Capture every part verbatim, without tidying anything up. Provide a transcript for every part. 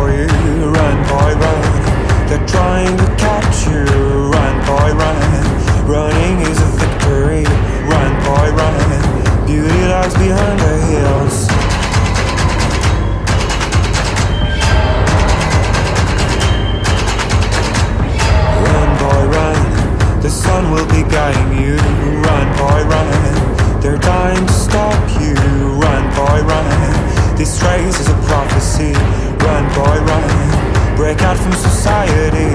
for you. Run, boy, run. They're trying to catch you. Run, boy, run. Running is a victory. Run, boy, run. Beauty lies behind the hills. Run, boy, run. The sun will be guiding you. Run, boy, run. They're dying to stop you. Run, boy, run. This race is a prophecy. Run, boy, run. Break out from society.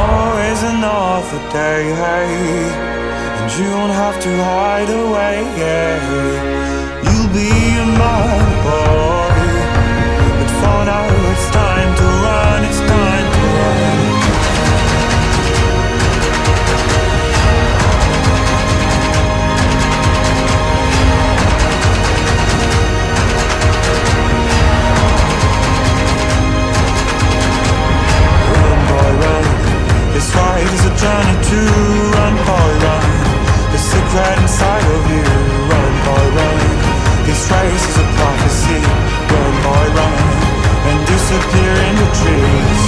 Oh, is another day, hey, and you don't have to hide away, yeah. You'll be a mad boy, but for now it's time to run, it's time to run. This ride is a journey to run, boy, run. The secret inside of you, run, boy, run. This race is a prophecy, run, boy, run. And disappear in the trees.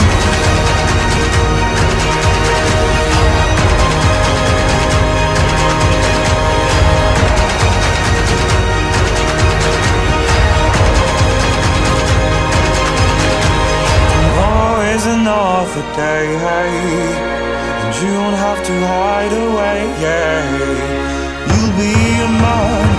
Another day, hey, and you don't have to hide away, yeah. You'll be a man.